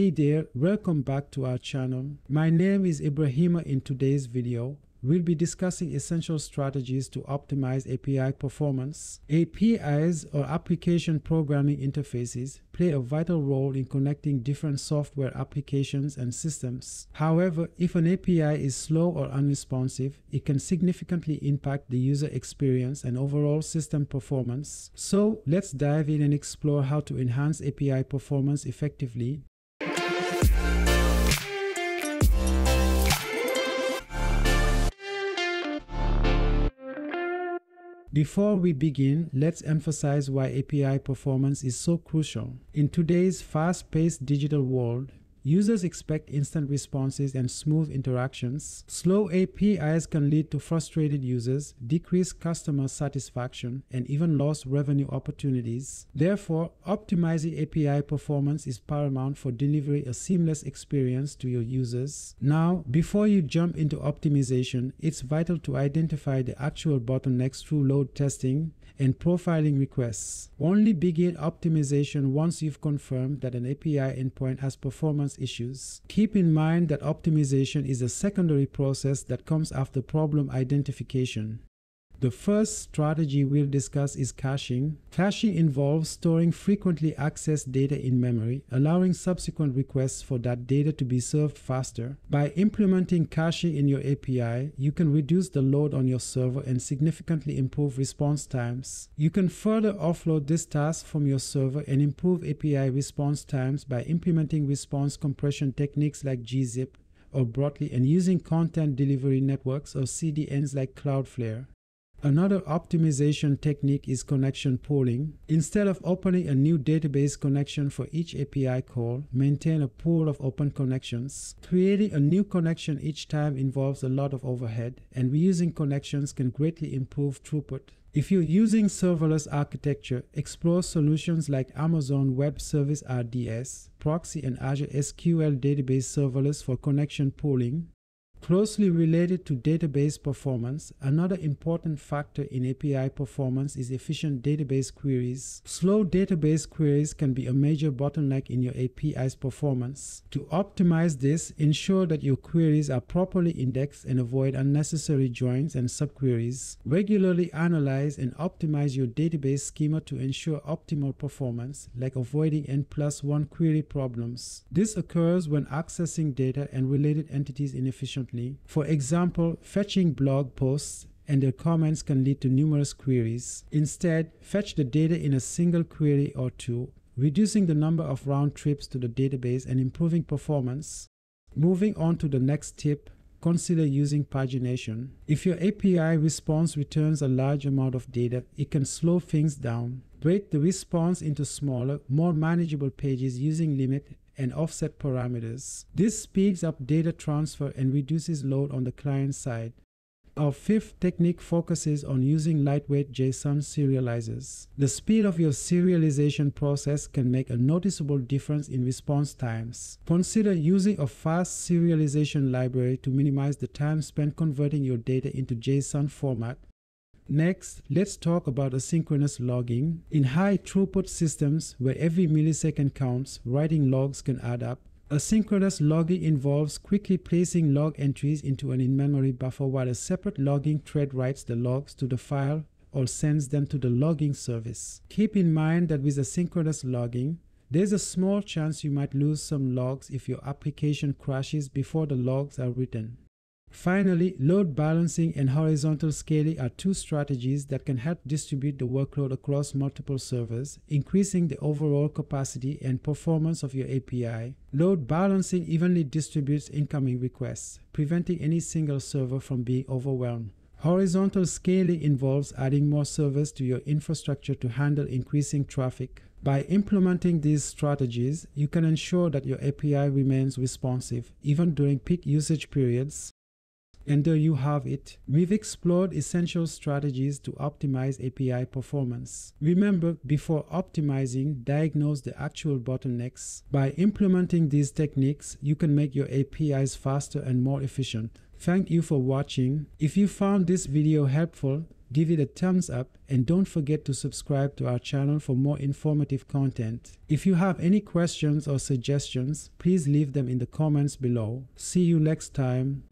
Hey there, welcome back to our channel. My name is Ibrahima. In today's video, we'll be discussing essential strategies to optimize API performance. APIs, or application programming interfaces, play a vital role in connecting different software applications and systems. However, if an API is slow or unresponsive, it can significantly impact the user experience and overall system performance. So, let's dive in and explore how to enhance API performance effectively. Before we begin, let's emphasize why API performance is so crucial. In today's fast-paced digital world, users expect instant responses and smooth interactions. Slow APIs can lead to frustrated users, decreased customer satisfaction, and even lost revenue opportunities. Therefore, optimizing API performance is paramount for delivering a seamless experience to your users. Now, before you jump into optimization, it's vital to identify the actual bottlenecks through load testing and profiling requests. Only begin optimization once you've confirmed that an API endpoint has performance issues. Keep in mind that optimization is a secondary process that comes after problem identification. The first strategy we'll discuss is caching. Caching involves storing frequently accessed data in memory, allowing subsequent requests for that data to be served faster. By implementing caching in your API, you can reduce the load on your server and significantly improve response times. You can further offload this task from your server and improve API response times by implementing response compression techniques like Gzip or brotli and using content delivery networks or CDNs like Cloudflare. Another optimization technique is connection pooling. Instead of opening a new database connection for each API call, maintain a pool of open connections. Creating a new connection each time involves a lot of overhead, and reusing connections can greatly improve throughput. If you're using serverless architecture, explore solutions like Amazon Web Service RDS, Proxy, and Azure SQL Database serverless for connection pooling. Closely related to database performance, another important factor in API performance is efficient database queries. Slow database queries can be a major bottleneck in your API's performance. To optimize this, ensure that your queries are properly indexed and avoid unnecessary joins and subqueries. Regularly analyze and optimize your database schema to ensure optimal performance, like avoiding N+1 query problems. This occurs when accessing data and related entities inefficiently. For example, fetching blog posts and their comments can lead to numerous queries. Instead, fetch the data in a single query or two, reducing the number of round trips to the database and improving performance. Moving on to the next tip, consider using pagination. If your API response returns a large amount of data, it can slow things down. Break the response into smaller, more manageable pages using limit and offset parameters. This speeds up data transfer and reduces load on the client side. Our fifth technique focuses on using lightweight JSON serializers. The speed of your serialization process can make a noticeable difference in response times. Consider using a fast serialization library to minimize the time spent converting your data into JSON format. Next, let's talk about asynchronous logging. In high-throughput systems where every millisecond counts, writing logs can add up. Asynchronous logging involves quickly placing log entries into an in-memory buffer while a separate logging thread writes the logs to the file or sends them to the logging service. Keep in mind that with asynchronous logging, there's a small chance you might lose some logs if your application crashes before the logs are written. Finally, load balancing and horizontal scaling are two strategies that can help distribute the workload across multiple servers, increasing the overall capacity and performance of your API. Load balancing evenly distributes incoming requests, preventing any single server from being overwhelmed. Horizontal scaling involves adding more servers to your infrastructure to handle increasing traffic. By implementing these strategies, you can ensure that your API remains responsive, even during peak usage periods. And there you have it. We've explored essential strategies to optimize API performance. Remember, before optimizing, diagnose the actual bottlenecks. By implementing these techniques, you can make your APIs faster and more efficient. Thank you for watching. If you found this video helpful, give it a thumbs up, and don't forget to subscribe to our channel for more informative content. If you have any questions or suggestions, please leave them in the comments below. See you next time.